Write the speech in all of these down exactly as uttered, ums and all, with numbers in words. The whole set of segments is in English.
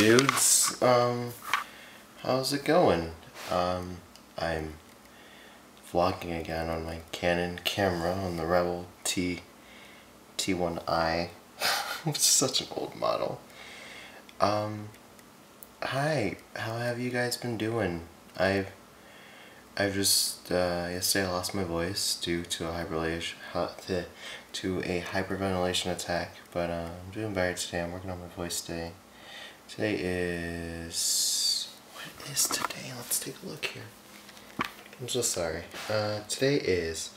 dudes. Um, how's it going? Um, I'm vlogging again on my Canon camera on the Rebel T one i. It's such an old model. Um, hi, how have you guys been doing? I've, I've just, uh, yesterday I lost my voice due to a hyperventilation, to a hyperventilation attack, but, uh, I'm doing better today. I'm working on my voice today. Today is, what is today? Let's take a look here. I'm so sorry. Uh, today is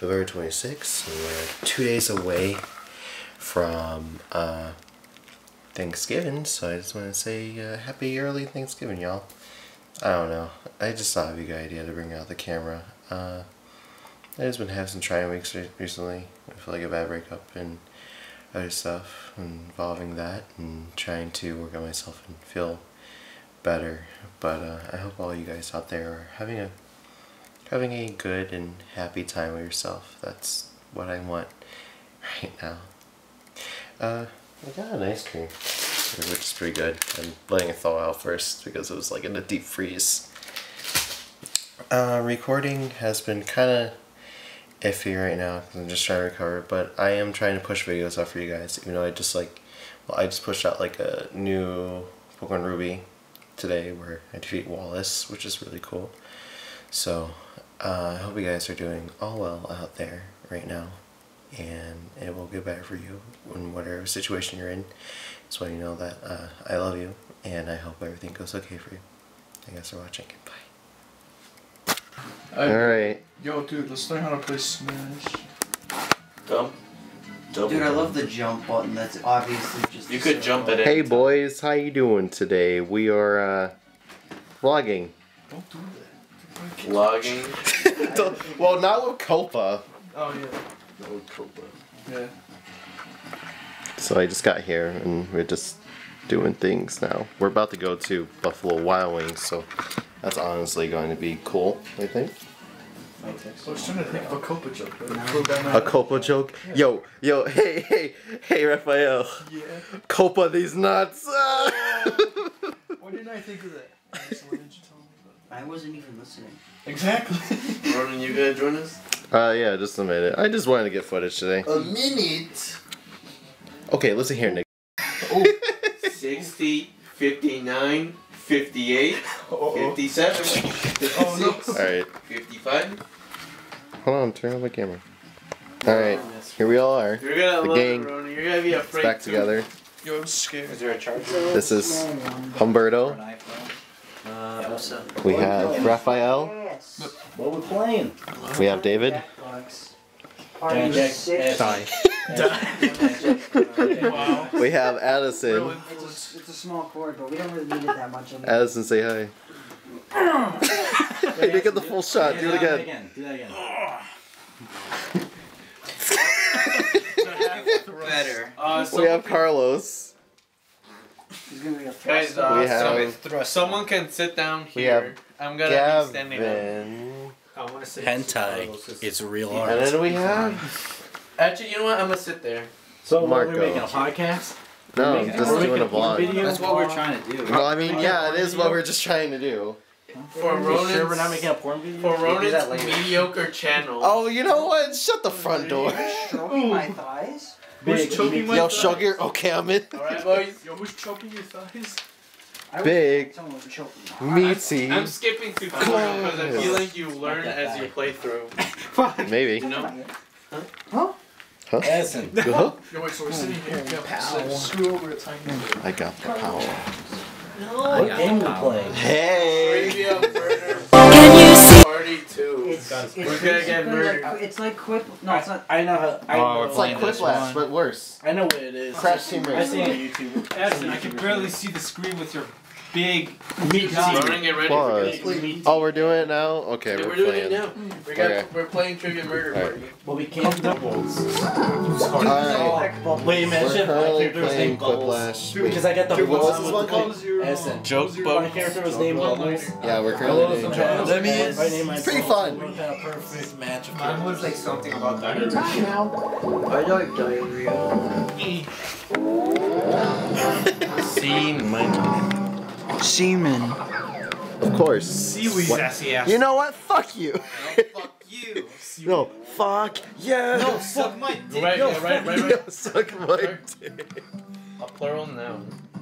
November twenty-sixth, and we're two days away from, uh, Thanksgiving, so I just want to say uh, happy early Thanksgiving, y'all. I don't know. I just thought it would be a good idea to bring out the camera. Uh, I just been having some trying weeks recently. I feel like a bad breakup and other stuff involving that, and trying to work on myself and feel better. But uh, I hope all you guys out there are having a having a good and happy time with yourself. That's what I want right now. Uh, I got an ice cream, which is pretty good. I'm letting it thaw out first because it was like in a deep freeze. Uh, recording has been kind of iffy right now because I'm just trying to recover, but I am trying to push videos out for you guys, even though I just like, well, I just pushed out like a new Pokemon Ruby today where I defeat Wallace, which is really cool. So uh, I hope you guys are doing all well out there right now, and it will get better for you in whatever situation you're in. That's why you know that uh, I love you, and I hope everything goes okay for you. Thank you guys for watching. Bye. Alright. Yo, dude, let's learn how to play Smash. Dump. Double dude, I love the jump button. That's obviously just... You could jump at it. Hey, boys. How you doing today? We are, uh, vlogging. Don't do that. Vlogging? Well, not with Copa. Oh, yeah. Yeah. So I just got here and we're just doing things now. We're about to go to Buffalo Wild Wings, so that's honestly going to be cool, I think. I was trying to think of a Copa joke. A Copa joke? Yeah. Yo, yo, hey, hey, hey, Raphael. Yeah. Copa these nuts. Uh, why didn't I think of that? Why didn't you tell me about that? I wasn't even listening. Exactly. Ronan, you gonna join us? Uh, yeah, just a minute. I just wanted to get footage today. A minute? Okay, listen here, Nick. Oh. sixty, fifty-nine, fifty-eight, fifty-seven, fifty-six, all right. fifty-five. Hold on, turn on the camera. Alright, here we all are. You're gonna the love gang. It, Rona. You're gonna be afraid back too. Together. Yo, I'm scared. Is there a charger? This is Humberto. Uh, we have Raphael. What we're playing? We have David. Die. Die. We have Addison. It's a, it's a small cord, but we don't really need it that much. Addison, say hi. I didn't get the full shot. Do it again. Do that again. Better. We have Carlos. Guys, uh, we have, someone can sit down here. I'm gonna Gavin. Be standing up. I want to say hentai. It's real art. And then we have. Actually, you know what? I'm gonna sit there. So Marco. What, we're making a podcast. No, we're just doing a vlog. That's what we're trying to do. Well, I mean, yeah, it is what we're just trying to do. For Ronan's, sure we're not making a porn video? For Ronan's mediocre channel. Oh, you know what? Shut the front door. Stroking my thighs. Big. Choking my yo, thighs? Sugar. Okay, I'm in. Alright, boys. Yo, who's choking your thighs? Big. Meaty. I'm skipping through because I feel like you learn as you play through. Maybe. No. Huh? Huh? Huh? Addison. No. Huh? Yo, wait, so we're sitting here. Screw over a tiny bit. I got the power. No. I what game are we playing? Hey. Trivia Murder Party two. It's, it's, We're it's, gonna it's get murdered. Like, it's like Quip. No, it's not. I know how. I oh, know it's like Quiplash, but worse. I know what it is. Crash Team Race. I see it on YouTube. Addison, I can barely see the screen with your big meat ready. Oh, we're doing it now? Okay, yeah, we're, we're doing playing. it now. We got, okay. We're playing Trivia Murder Party. Right. Well, we can't do doubles. Right. Wait a minute, shit. My character was named Bubbles. Because I got the Bubbles with joke Bubbles. My character was named Bubbles. Yeah, we're currently doing Bubbles. I mean, it's pretty fun. We've got a perfect match of characters. Mine was like something about diarrhea. I like diarrhea. Semen. Semen. Of course. Seaweed. Sassy ass. You know what? Fuck you. No, fuck you. No, fuck you. No, suck my dick. Right, right, right, right. Suck my dick. A plural noun.